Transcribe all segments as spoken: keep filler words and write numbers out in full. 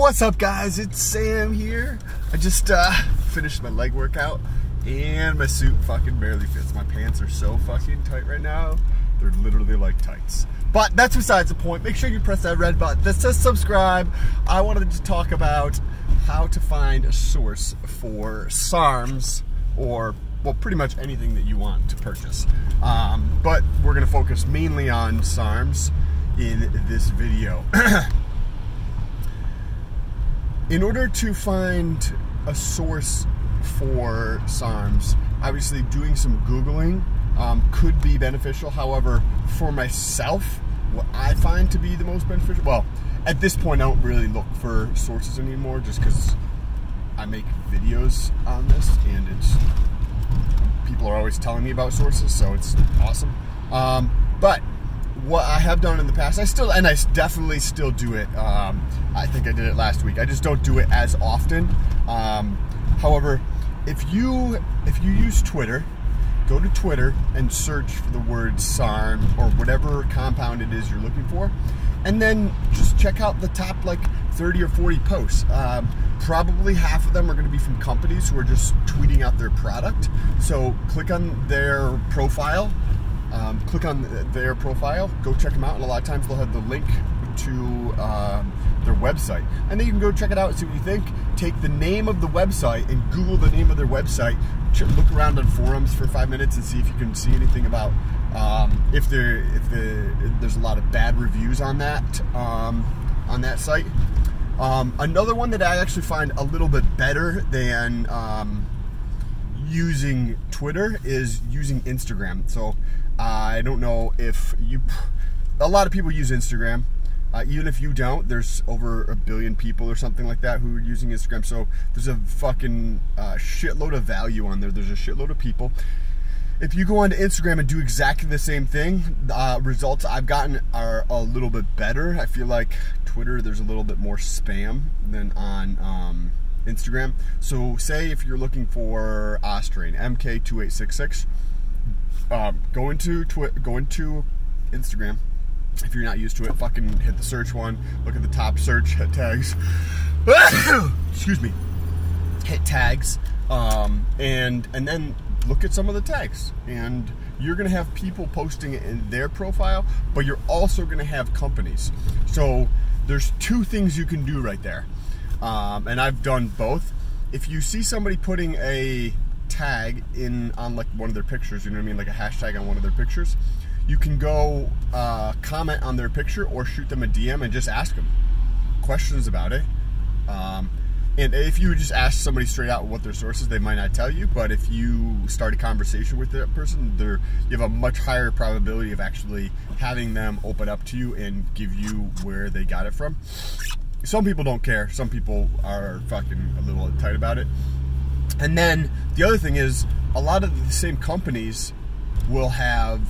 What's up, guys? It's Sam here. I just uh, finished my leg workout and my suit fucking barely fits. My pants are so fucking tight right now. They're literally like tights. But that's besides the point. Make sure you press that red button that says subscribe. I wanted to talk about how to find a source for SARMs or, well, pretty much anything that you want to purchase. Um, but we're going to focus mainly on SARMs in this video. In order to find a source for SARMs, obviously doing some Googling um, could be beneficial. However, for myself, what I find to be the most beneficial, well, at this point I don't really look for sources anymore just because I make videos on this and it's, people are always telling me about sources, so it's awesome. Um, but what I have done in the past, I still, and I definitely still do it, um, I think I did it last week, I just don't do it as often. Um, however, if you if you use Twitter, go to Twitter and search for the word SARM or whatever compound it is you're looking for, and then just check out the top like thirty or forty posts. Um, probably half of them are going to be from companies who are just tweeting out their product, so click on their profile. Um, click on their profile, go check them out, and a lot of times they'll have the link to uh, their website. And then you can go check it out and see what you think. Take the name of the website and Google the name of their website. Look around on forums for five minutes and see if you can see anything about um, if, there, if, there, if there's a lot of bad reviews on that, um, on that site. Um, another one that I actually find a little bit better than um, using Twitter is using Instagram. So I don't know if you, a lot of people use Instagram. Uh, even if you don't, there's over a billion people or something like that who are using Instagram. So there's a fucking uh, shitload of value on there. There's a shitload of people. If you go onto Instagram and do exactly the same thing, uh, results I've gotten are a little bit better. I feel like Twitter, there's a little bit more spam than on um, Instagram. So say if you're looking for Ostarine, M K two eight six six, Um, go into Twi- go into Instagram. If you're not used to it, fucking hit the search one. Look at the top search, hit tags. Excuse me. Hit tags, um, and and then look at some of the tags. And you're gonna have people posting it in their profile, but you're also gonna have companies. So there's two things you can do right there, um, and I've done both. If you see somebody putting a tag in on like one of their pictures, you know what I mean, like a hashtag on one of their pictures, you can go uh, comment on their picture or shoot them a D M and just ask them questions about it. Um, and if you just ask somebody straight out what their source is, they might not tell you, but if you start a conversation with that person, they're, you have a much higher probability of actually having them open up to you and give you where they got it from. Some people don't care, some people are fucking a little tight about it. And then the other thing is, a lot of the same companies will have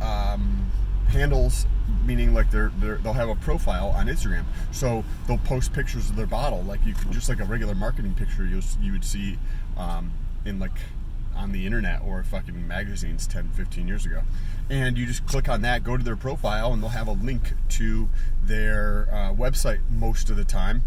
um, handles, meaning like they're, they're, they'll have a profile on Instagram. So they'll post pictures of their bottle, like you could, just like a regular marketing picture you'll, you would see um, in like on the internet or fucking magazines ten, fifteen years ago. And you just click on that, go to their profile, and they'll have a link to their uh, website most of the time.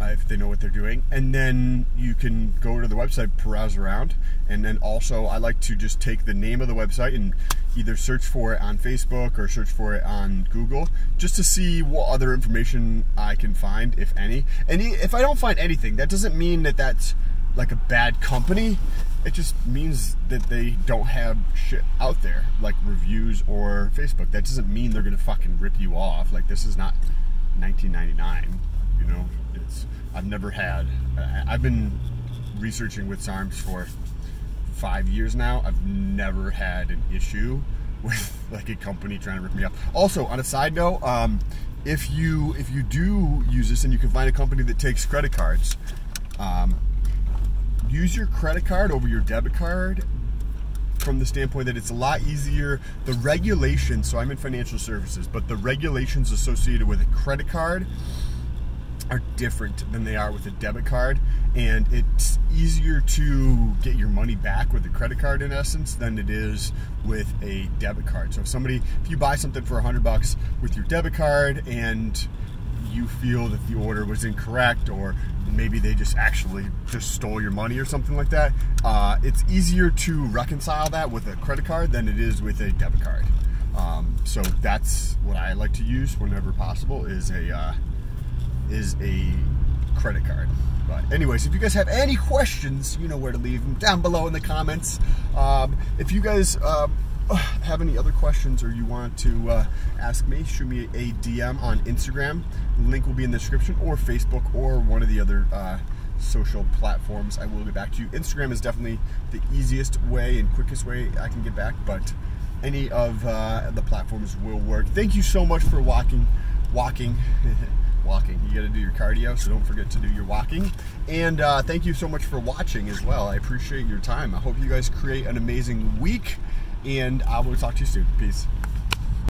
Uh, if they know what they're doing, and then you can go to the website, browse around, and then also I like to just take the name of the website and either search for it on Facebook or search for it on Google, just to see what other information I can find, if any. And if I don't find anything, that doesn't mean that that's like a bad company. It just means that they don't have shit out there, like reviews or Facebook. That doesn't mean they're gonna fucking rip you off. Like, this is not nineteen ninety-nine, you know. It's, I've never had, I've been researching with SARMs for five years now. I've never had an issue with like a company trying to rip me up. Also, on a side note, um, if you if you do use this and you can find a company that takes credit cards, um, use your credit card over your debit card from the standpoint that it's a lot easier. The regulations, so I'm in financial services, but the regulations associated with a credit card are different than they are with a debit card, and it's easier to get your money back with a credit card in essence than it is with a debit card. So if somebody, if you buy something for a hundred bucks with your debit card and you feel that the order was incorrect, or maybe they just actually just stole your money or something like that, uh, it's easier to reconcile that with a credit card than it is with a debit card. Um, so that's what I like to use whenever possible, is a uh, is a credit card. But anyways, if you guys have any questions, you know where to leave them down below in the comments. Um, if you guys uh, have any other questions, or you want to uh, ask me, shoot me a D M on Instagram. Link will be in the description, or Facebook, or one of the other uh, social platforms. I will get back to you. Instagram is definitely the easiest way and quickest way I can get back, but any of uh, the platforms will work. Thank you so much for walking, walking, walking. You got to do your cardio, so don't forget to do your walking. And uh, thank you so much for watching as well. I appreciate your time. I hope you guys create an amazing week, and I will talk to you soon. Peace.